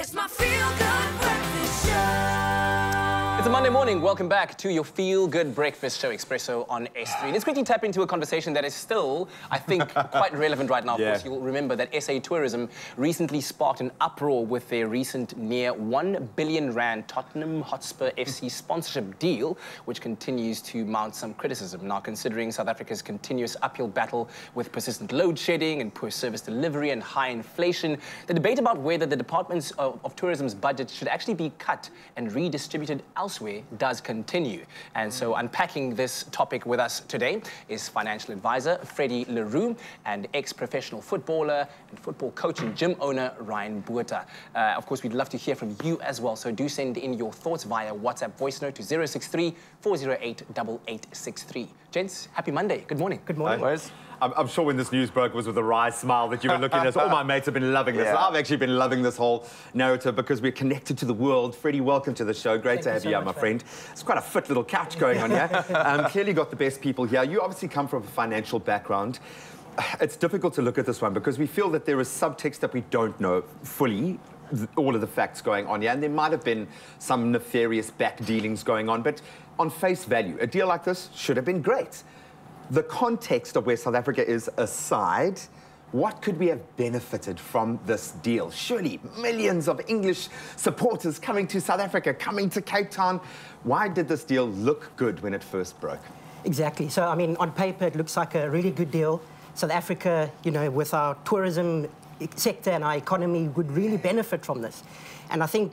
It's my feel-good breakfast show. It's a Monday morning. Welcome back to your feel-good breakfast show, Expresso on S3. Let's quickly tap into a conversation that is still, I think, quite relevant right now. Yeah. Of course, you'll remember that SA Tourism recently sparked an uproar with their recent near R1 billion Tottenham Hotspur FC sponsorship deal, which continues to mount some criticism. Now, considering South Africa's continuous uphill battle with persistent load shedding and poor service delivery and high inflation, the debate about whether the departments of tourism's budget should actually be cut and redistributed elsewhere does continue. And so unpacking this topic with us today is financial advisor Freddie LaRue and ex-professional footballer and football coach and gym owner Ryan Boota. Of course, we'd love to hear from you as well, so do send in your thoughts via WhatsApp voice note to 063-408-8863. Gents, happy Monday. Good morning. Good morning. Likewise. I'm sure when this news broke was with a wry smile that you were looking at us. All my mates have been loving this. Yeah. I've actually been loving this whole narrative because we're connected to the world. Freddie, welcome to the show. Great to have you here, my friend. It's quite a fit little couch going on here. Clearly got the best people here. You obviously come from a financial background. It's difficult to look at this one because we feel that there is subtext that we don't know fully, all of the facts going on here, and there might have been some nefarious back dealings going on, but on face value, a deal like this should have been great. The context of where South Africa is aside, what could we have benefited from this deal? Surely millions of English supporters coming to South Africa, coming to Cape Town. Why did this deal look good when it first broke? Exactly. So, I mean, on paper, it looks like a really good deal. South Africa, you know, with our tourism sector and our economy would really benefit from this. And I think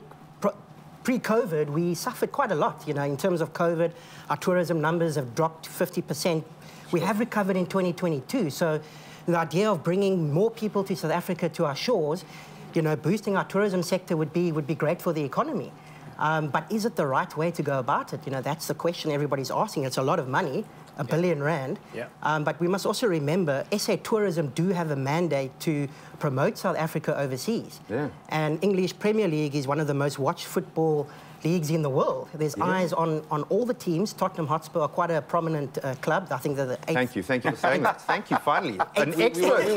pre-COVID, we suffered quite a lot, you know, in terms of COVID. Our tourism numbers have dropped 50%. We have recovered in 2022, so the idea of bringing more people to South Africa, to our shores, you know, boosting our tourism sector would be great for the economy. But is it the right way to go about it? You know, that's the question everybody's asking. It's a lot of money, R1 billion. Yeah. But we must also remember, SA Tourism do have a mandate to promote South Africa overseas. Yeah. And English Premier League is one of the most watched football leagues in the world. There's eyes on all the teams. Tottenham Hotspur are quite a prominent club. I think they're the 8th. Thank you for saying that. Thank you, finally. An expert. We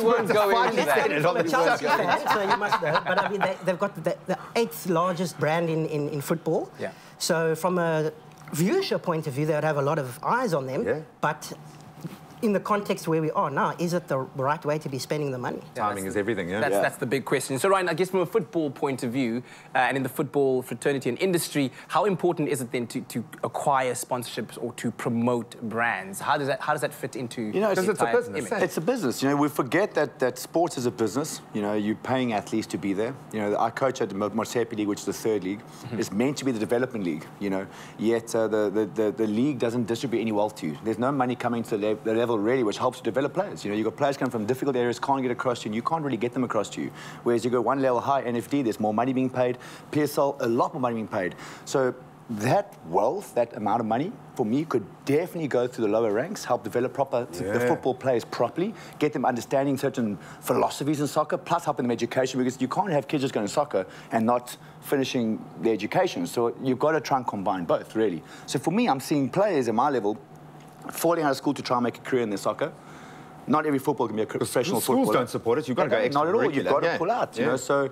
won't go into that. So you must know. But I mean, they've got the 8th largest brand in football. Yeah. So from a viewership point of view, they would have a lot of eyes on them. Yeah. But in the context where we are now, is it the right way to be spending the money? Yeah, timing is everything, yeah? That's the big question. So, Ryan, I guess from a football point of view, and in the football fraternity and industry, how important is it then to acquire sponsorships or to promote brands? How does that fit into, you know, it's a business. It's a business. You know, we forget that sports is a business. You know, you're paying athletes to be there. You know, our coach at the Marsepe League, which is the 3rd league, is meant to be the development league, you know, yet the league doesn't distribute any wealth to you. There's no money coming to the level really, which helps to develop players. You know, you've got players coming from difficult areas, can't get across to you, and you can't really get them across to you. Whereas you go one level high, NFD, there's more money being paid, PSL, a lot more money being paid. So that wealth, that amount of money, for me, could definitely go through the lower ranks, help develop the football players properly, get them understanding certain philosophies in soccer, plus helping them education, because you can't have kids just going to soccer and not finishing their education. So you've got to try and combine both, really. So for me, I'm seeing players at my level falling out of school to try and make a career in their soccer. Not every football can be a professional footballer. Schools don't support it. You've got to go extra. Not at all. You've got to pull out. You know? So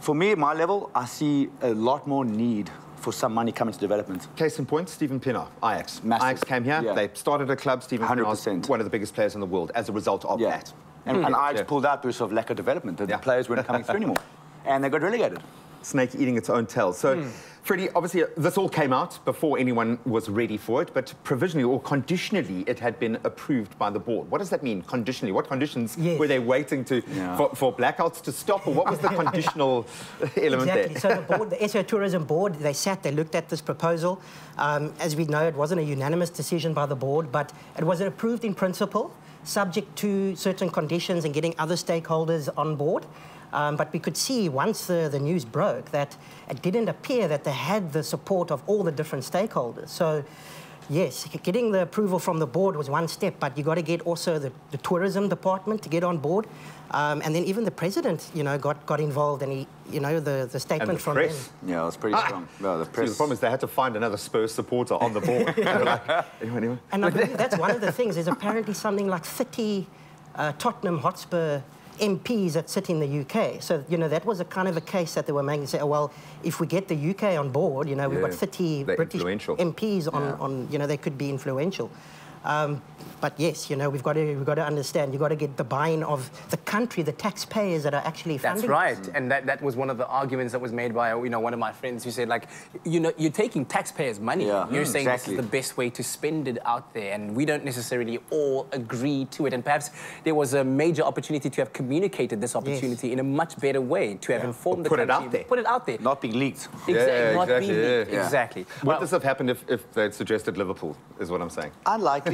for me, at my level, I see a lot more need for some money coming to development. Case in point, Stephen Pinnock, Ajax. Massive. Ajax came here. Yeah. They started a club. Stephen Pinnock, one of the biggest players in the world, as a result of that. And Ajax pulled out because of lack of development. The players weren't coming through anymore. And they got relegated. Snake eating its own tail. So, Freddie, obviously, this all came out before anyone was ready for it, but provisionally or conditionally, it had been approved by the board. What does that mean, conditionally? What conditions were they waiting to for blackouts to stop, or what was the conditional element there? So the board, the SA Tourism board, they looked at this proposal. As we know, it wasn't a unanimous decision by the board, but it was approved in principle, subject to certain conditions and getting other stakeholders on board. But we could see once the news broke that it didn't appear that they had the support of all the different stakeholders. So, yes, getting the approval from the board was one step, but you got to get also the tourism department to get on board. And then even the president, you know, got involved, and he, you know, the statement and the from press. Him. Yeah, it was pretty strong. No, the press. See, the problem is they had to find another Spurs supporter on the board. Anyone? And I believe that's one of the things. There's apparently something like 30 Tottenham Hotspur MPs that sit in the UK. So, you know, that was a kind of a case that they were making, say, oh, well, if we get the UK on board, you know, we've got 50 British MPs on, you know, they could be influential. But yes, you know, we've got to understand, you've got to get the buy-in of the country, the taxpayers that are actually funding. That's right, and that was one of the arguments that was made by, you know, one of my friends who said, like, you know, you're taking taxpayers' money. Yeah. You're saying this is the best way to spend it out there, and we don't necessarily all agree to it. And perhaps there was a major opportunity to have communicated this opportunity in a much better way, to have informed the country. Put it out there. Put it out there. Not being leaked. Exactly. Yeah, not being leaked. Yeah. Exactly. Would this have happened if they'd suggested Liverpool, is what I'm saying? Unlikely.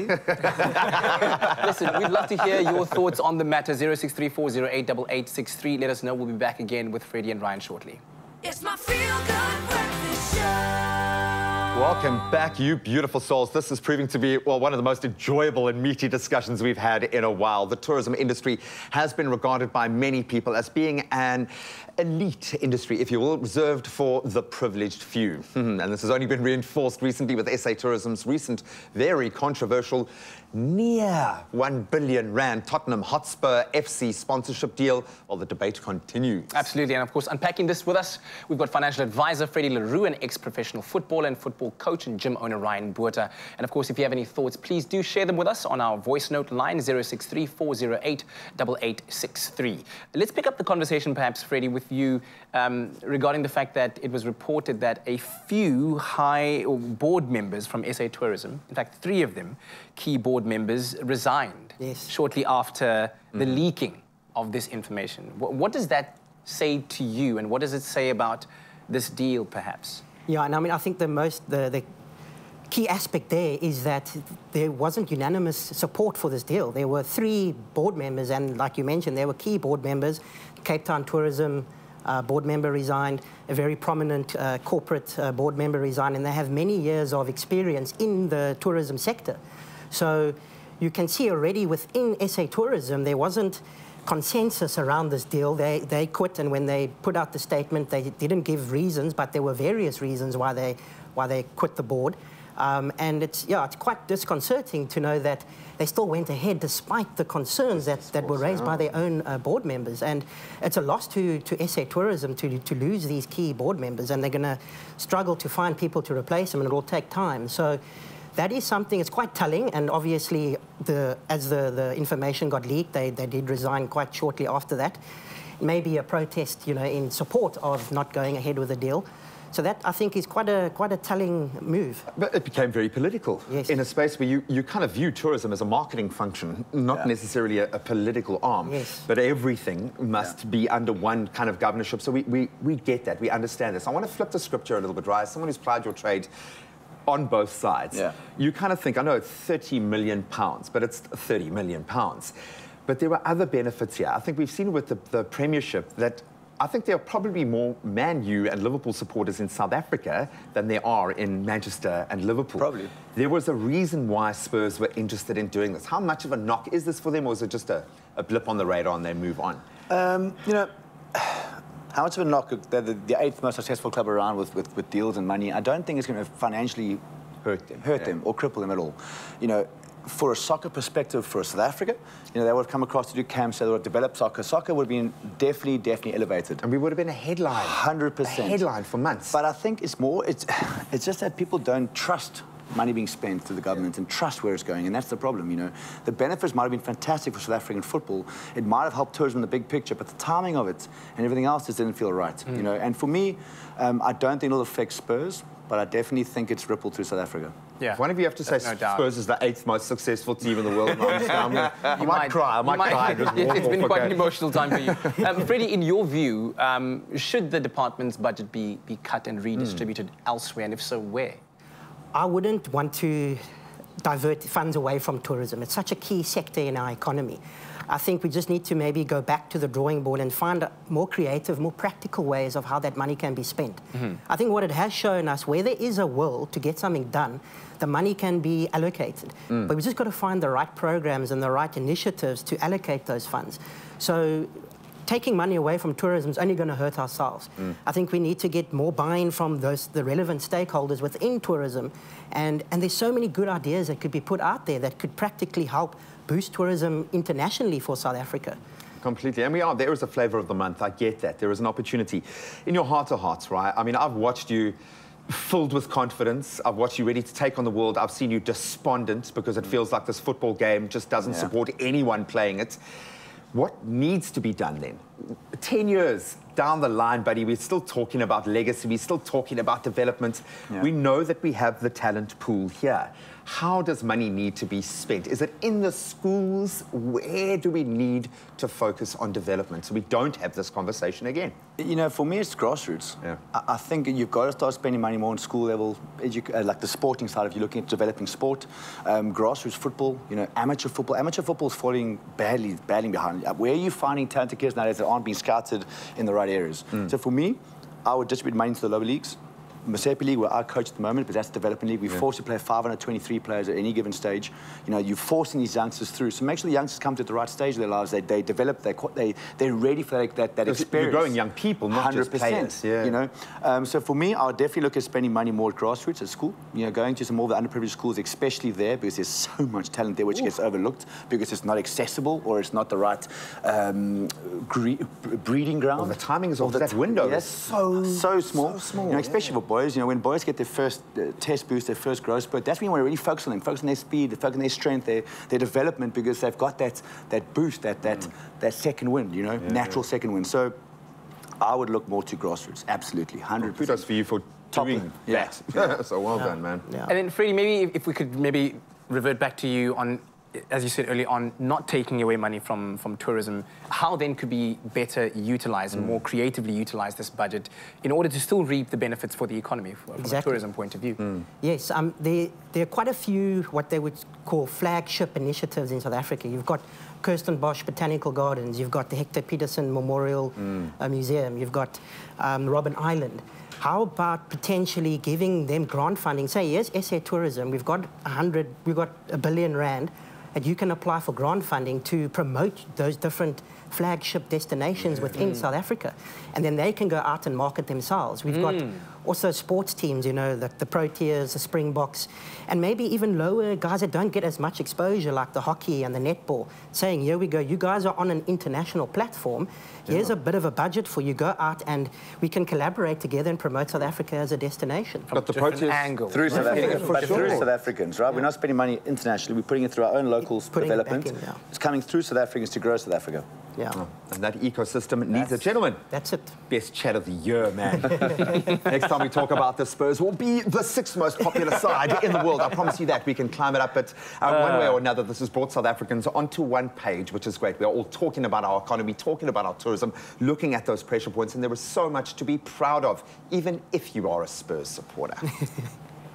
Listen, we'd love to hear your thoughts on the matter. 0634088863. Let us know. We'll be back again with Freddie and Ryan shortly. It's my feel-good breakfast show. Welcome back, you beautiful souls. This is proving to be, well, one of the most enjoyable and meaty discussions we've had in a while. The tourism industry has been regarded by many people as being an elite industry, if you will, reserved for the privileged few. And this has only been reinforced recently with SA Tourism's recent, very controversial, near R1 billion Tottenham Hotspur FC sponsorship deal. Well, the debate continues. Absolutely, and of course, unpacking this with us, we've got financial advisor Freddie LaRue, an ex-professional footballer and football coach, and gym owner Ryan Boota. And of course, if you have any thoughts, please do share them with us on our voice note line, 0634088863. Let's pick up the conversation, perhaps, Freddie, with you regarding the fact that it was reported that a few high board members from SA Tourism, in fact, 3 of them, key board members, resigned shortly after the leaking of this information. What does that say to you, and what does it say about this deal, perhaps? Yeah, and I mean, I think the key aspect there is that there wasn't unanimous support for this deal. There were 3 board members, and like you mentioned, they were key board members. Cape Town Tourism board member resigned, a very prominent corporate board member resigned, and they have many years of experience in the tourism sector. So you can see already within SA Tourism, there wasn't consensus around this deal. They quit, and when they put out the statement, they didn't give reasons, but there were various reasons why they quit the board. And it's quite disconcerting to know that they still went ahead despite the concerns that were raised by their own board members. And it's a loss to SA Tourism to lose these key board members, and they're going to struggle to find people to replace them, and it'll take time. So that is something, it's quite telling, and obviously as the information got leaked, they did resign quite shortly after that. Maybe a protest, you know, in support of not going ahead with the deal. So that, I think, is quite a telling move. But it became very political in a space where you kind of view tourism as a marketing function, not necessarily a political arm. Yes. But everything must be under one kind of governorship. So we get that, we understand this. I want to flip the scripture a little bit, right? As someone who's plied your trade on both sides, you kind of think, I know it's £30 million, but it's £30 million. But there were other benefits here. I think we've seen with the Premiership that I think there are probably more Man U and Liverpool supporters in South Africa than there are in Manchester and Liverpool. Probably. There was a reason why Spurs were interested in doing this. How much of a knock is this for them, or is it just a blip on the radar and they move on? You know, how much of a knock? They're the 8th most successful club around with deals and money. I don't think it's going to financially hurt them or cripple them at all. You know, for a soccer perspective, for South Africa, you know, they would have come across to do camps, so they would have developed soccer. Soccer would have been definitely elevated. And we would have been a headline. 100%. A headline for months. But I think it's more, it's just that people don't trust money being spent through the government and trust where it's going, and that's the problem, you know. The benefits might have been fantastic for South African football. It might have helped tourism in the big picture, but the timing of it and everything else just didn't feel right, you know. And for me, I don't think it'll affect Spurs, but I definitely think it's rippled through South Africa. Yeah. If one of you have to say Spurs is the 8th most successful team in the world, you might cry. I might cry. It's been quite an emotional time for you. Freddie, in your view, should the department's budget be cut and redistributed elsewhere, and if so, where? I wouldn't want to divert funds away from tourism. It's such a key sector in our economy. I think we just need to maybe go back to the drawing board and find more creative, more practical ways of how that money can be spent. I think what it has shown us, where there is a will to get something done, the money can be allocated. But we've just got to find the right programs and the right initiatives to allocate those funds. So taking money away from tourism is only going to hurt ourselves. I think we need to get more buy-in from the relevant stakeholders within tourism. And there's so many good ideas that could be put out there that could practically help boost tourism internationally for South Africa. completely. And we are. There is a flavour of the month. I get that. There is an opportunity. In your heart of hearts, right? I mean, I've watched you filled with confidence. I've watched you ready to take on the world. I've seen you despondent because it feels like this football game just doesn't support anyone playing it. What needs to be done then? 10 years down the line, buddy, we're still talking about legacy. We're still talking about development. Yeah. We know that we have the talent pool here. How does money need to be spent? Is it in the schools? Where do we need to focus on development so we don't have this conversation again? You know, for me, it's grassroots. Yeah. I think you've got to start spending money more on school level, like the sporting side. If you're looking at developing sport, grassroots football, you know, amateur football. Amateur football is falling badly behind. Where are you finding talented kids nowadays that aren't being scouted in the right areas? So for me, I would distribute money to the lower leagues. Marsepe League, where I coach at the moment, but that's the development league. We're forced to play 523 players at any given stage. You know, you're forcing these youngsters through. So make sure the youngsters come to the right stage of their lives. They develop. They're ready for that experience. You're growing young people, not 100%, just players. Yeah. You know, so for me, I would definitely look at spending money more at grassroots at school. You know, going to some more of the underprivileged schools, especially there, because there's so much talent there which gets overlooked because it's not accessible or it's not the right breeding ground. Well, the timing is off that window. Yes, so small. So small. You know, especially for boys, you know, when boys get their first test boost, their first growth spurt, that's when you want to really focus on them, focus on their speed, focus on their strength, their development, because they've got that boost, that second wind, you know, natural second wind. So I would look more to grassroots, absolutely, 100%. Kudos for you for doing that. Yeah. So well done, man. Yeah. And then, Freddie, maybe if we could maybe revert back to you on, as you said earlier on, not taking away money from tourism, how then could be better utilised and more creatively utilise this budget in order to still reap the benefits for the economy from a tourism point of view? Yes, there are quite a few what they would call flagship initiatives in South Africa. You've got Kirstenbosch Botanical Gardens, you've got the Hector Petersen Memorial Museum, you've got Robben Island. How about potentially giving them grant funding? Say, yes, SA Tourism, we've got R1 billion, and you can apply for grant funding to promote those different flagship destinations within South Africa. And then they can go out and market themselves. We've got also sports teams, you know, like the Proteas, the Springboks, and maybe even lower guys that don't get as much exposure, like the hockey and the netball, saying, here we go, you guys are on an international platform. Here's a bit of a budget for you. Go out and we can collaborate together and promote South Africa as a destination. But the Proteas angle. Through South Africa, through South Africans, right? Yeah. We're not spending money internationally. We're putting it through our own local development. It's coming through South Africans to grow South Africa. Yeah. Oh, and that ecosystem needs a gentleman. That's it. Best chat of the year, man. Next time we talk about the Spurs, we'll be the 6th most popular side in the world. I promise you that. We can climb it up. But one way or another, this has brought South Africans onto one page, which is great. We're all talking about our economy, talking about our tourism, looking at those pressure points. And there was so much to be proud of, even if you are a Spurs supporter.